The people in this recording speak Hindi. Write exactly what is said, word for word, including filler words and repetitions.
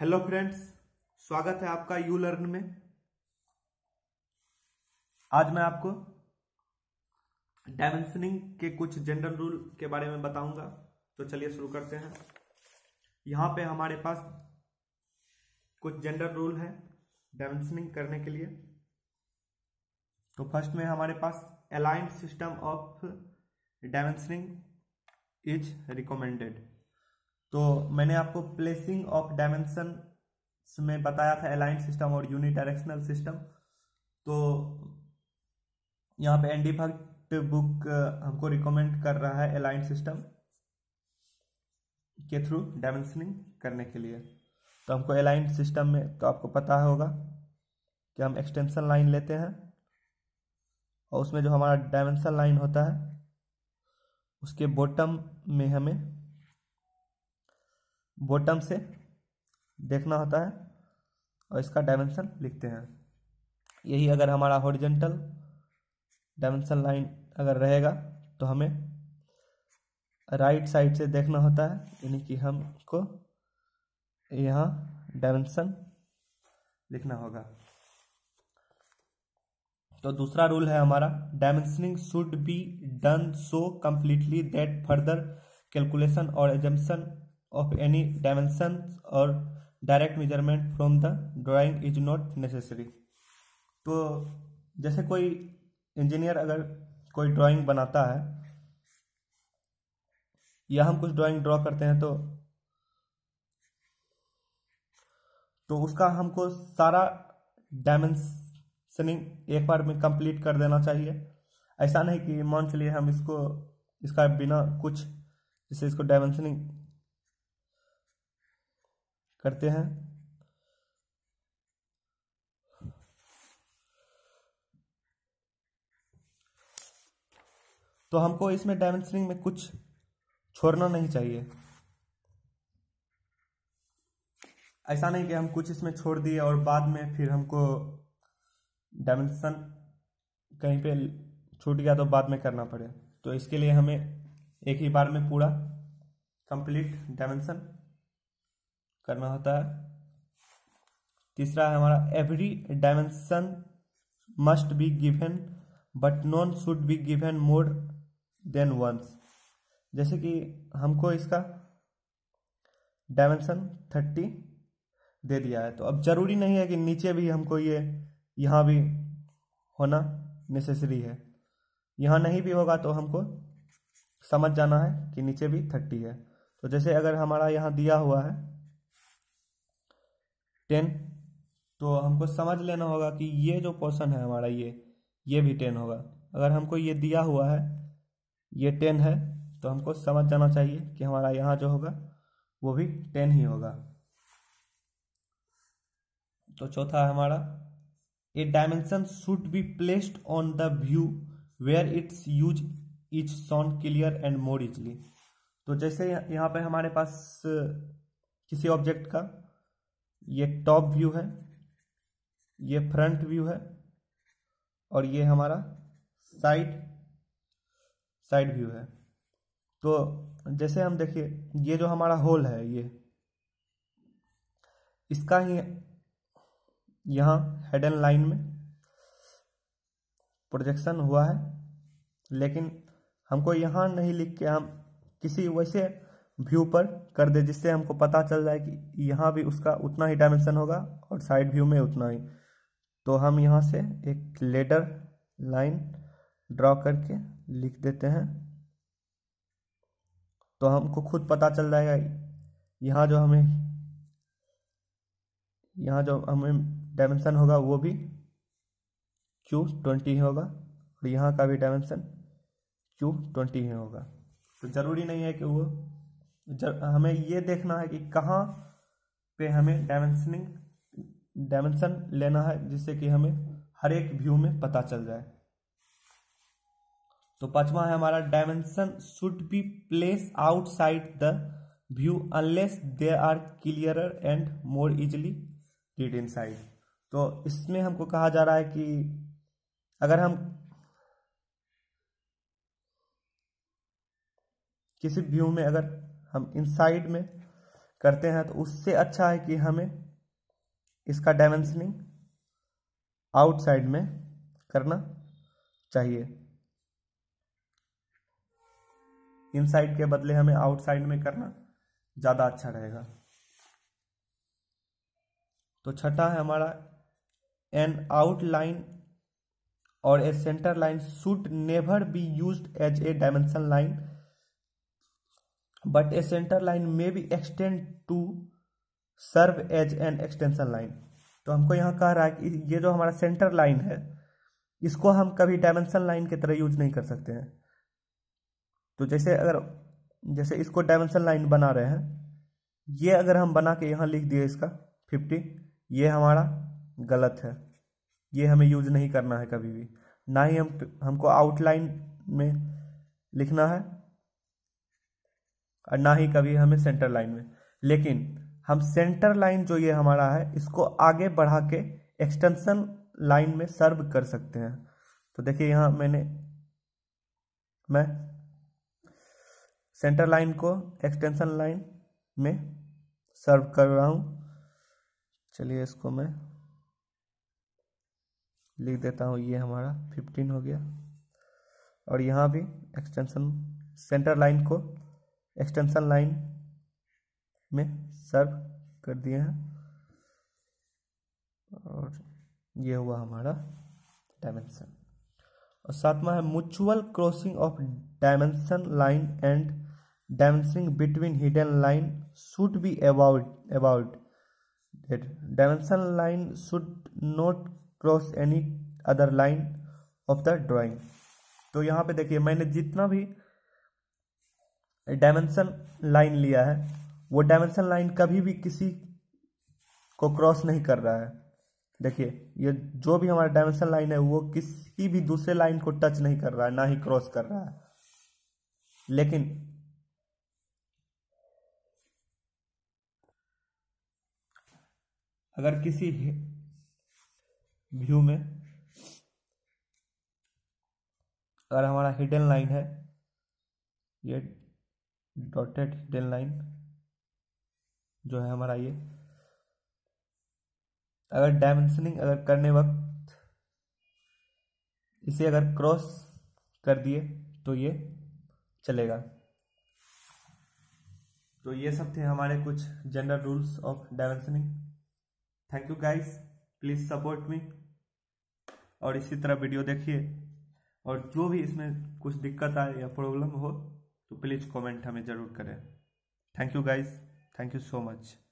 हेलो फ्रेंड्स, स्वागत है आपका यू लर्न में। आज मैं आपको डायमेंशनिंग के कुछ जनरल रूल के बारे में बताऊंगा। तो चलिए शुरू करते हैं। यहाँ पे हमारे पास कुछ जनरल रूल है डायमेंशनिंग करने के लिए। तो फर्स्ट में हमारे पास aligned system of dimensioning is recommended. तो मैंने आपको प्लेसिंग ऑफ डायमेंशंस में बताया था अलाइंड सिस्टम और यूनिडायरेक्शनल सिस्टम। तो यहाँ पे एंडी भट्ट बुक हमको रिकमेंड कर रहा है अलाइंड सिस्टम के थ्रू डायमेंशनिंग करने के लिए। तो हमको अलाइंड सिस्टम में तो आपको पता होगा कि हम एक्सटेंशन लाइन लेते हैं और उसमें जो हमारा डायमेंशन लाइन होता है उसके बॉटम में हमें बॉटम से देखना होता है और इसका डायमेंशन लिखते हैं। यही अगर हमारा हॉरिजॉन्टल डायमेंशन लाइन अगर रहेगा तो हमें राइट साइड से देखना होता है, यानी कि हमको यहाँ डायमेंशन लिखना होगा। तो दूसरा रूल है हमारा dimensioning should be done so completely that further calculation और एजम्पशन ऑफ एनी डायमेंशन और direct measurement from the drawing is not necessary. तो जैसे कोई इंजीनियर अगर कोई ड्राइंग बनाता है या हम कुछ ड्राइंग ड्रॉ करते हैं तो तो उसका हमको सारा डायमेंशनिंग एक बार में कंप्लीट कर देना चाहिए। ऐसा नहीं कि मान चलिए हम इसको इसका बिना कुछ जैसे इसको डायमेंशनिंग करते हैं तो हमको इसमें डायमेंशनिंग में कुछ छोड़ना नहीं चाहिए। ऐसा नहीं कि हम कुछ इसमें छोड़ दिए और बाद में फिर हमको डायमेंशन कहीं पे छूट गया तो बाद में करना पड़े। तो इसके लिए हमें एक ही बार में पूरा कंप्लीट डायमेंशन करना होता है। तीसरा है हमारा every dimension must be given but none should be given more than once. जैसे कि हमको इसका डायमेंशन थर्टी दे दिया है तो अब जरूरी नहीं है कि नीचे भी हमको ये यहाँ भी होना नेसेसरी है। यहाँ नहीं भी होगा तो हमको समझ जाना है कि नीचे भी थर्टी है। तो जैसे अगर हमारा यहाँ दिया हुआ है टेन तो हमको समझ लेना होगा कि ये जो पोर्शन है हमारा ये ये भी टेन होगा। अगर हमको ये दिया हुआ है ये टेन है तो हमको समझ जाना चाहिए कि हमारा यहाँ जो होगा वो भी टेन ही होगा। तो चौथा है हमारा a dimension should be placed on the view where its use its sound clear and more easily. तो जैसे यहाँ पे हमारे पास किसी ऑब्जेक्ट का ये टॉप व्यू है, ये फ्रंट व्यू है और ये हमारा साइड साइड व्यू है। तो जैसे हम देखिए ये जो हमारा होल है ये इसका ही यहाँ हेडन लाइन में प्रोजेक्शन हुआ है, लेकिन हमको यहाँ नहीं लिख के हम किसी वैसे व्यू पर कर दे जिससे हमको पता चल जाए कि यहाँ भी उसका उतना ही डायमेंशन होगा और साइड व्यू में उतना ही। तो हम यहाँ से एक लेडर लाइन ड्रॉ करके लिख देते हैं तो हमको खुद पता चल जाएगा यहाँ जो हमें यहाँ जो हमें डायमेंशन होगा वो भी क्यू ट्वेंटी ही होगा और यहाँ का भी डायमेंशन क्यू ट्वेंटी ही होगा। तो ज़रूरी नहीं है कि वो जब हमें ये देखना है कि कहाँ पे हमें डायमेंशनिंग डायमेंशन लेना है जिससे कि हमें हर एक व्यू में पता चल जाए। तो पांचवा है हमारा dimension should be place outside the view unless they are clearer and more easily read inside. तो इसमें हमको कहा जा रहा है कि अगर हम किसी व्यू में अगर हम इनसाइड में करते हैं, तो उससे अच्छा है कि हमें इसका डायमेंशनिंग आउटसाइड में करना चाहिए। इनसाइड के बदले हमें आउटसाइड में करना ज़्यादा अच्छा रहेगा। तो छठा है हमारा, एन आउटलाइन और a centre line should never be used as a dimension line but a centre line may be extend to serve as an extension line. तो हमको यहाँ कह रहा है कि ये जो हमारा सेंटर लाइन है इसको हम कभी डायमेंशन लाइन की तरह यूज नहीं कर सकते हैं। तो जैसे अगर जैसे इसको डायमेंशन लाइन बना रहे हैं, ये अगर हम बना के यहाँ लिख दिए इसका फिफ्टी, ये हमारा गलत है, ये हमें यूज नहीं करना है कभी भी। ना ही हम हमको आउटलाइन में लिखना है और ना ही कभी हमें सेंटर लाइन में। लेकिन हम सेंटर लाइन जो ये हमारा है इसको आगे बढ़ा के एक्सटेंशन लाइन में सर्व कर सकते हैं। तो देखिए यहाँ मैंने मैं सेंटर लाइन को एक्सटेंशन लाइन में सर्व कर रहा हूँ। चलिए इसको मैं लिख देता हूँ, ये हमारा फिफ्टीन हो गया। और यहाँ भी एक्सटेंशन सेंटर लाइन को एक्सटेंशन लाइन में सर्व कर दिए हैं और ये हुआ हमारा डायमेंशन। और सातवां है mutual crossing of dimension line and dimensioning between hidden line should be avoid avoided dimension line should not cross any other line of the drawing. तो यहाँ पे देखिए मैंने जितना भी डायमेंशन लाइन लिया है वो डायमेंशन लाइन कभी भी किसी को क्रॉस नहीं कर रहा है। देखिए ये जो भी हमारा डायमेंशन लाइन है वो किसी भी दूसरे लाइन को टच नहीं कर रहा है, ना ही क्रॉस कर रहा है। लेकिन अगर किसी व्यू में अगर हमारा हिडन लाइन है, ये डॉटेड हिडन लाइन जो है हमारा, ये अगर डायमेंशनिंग अगर करने वक्त इसे अगर क्रॉस कर दिए तो ये चलेगा। तो ये सब थे हमारे कुछ general rules of dimensioning. Thank you guys, please support me और इसी तरह वीडियो देखिए। और जो भी इसमें कुछ दिक्कत आए या प्रॉब्लम हो तो प्लीज़ कमेंट हमें ज़रूर करें। Thank you guys, thank you so much.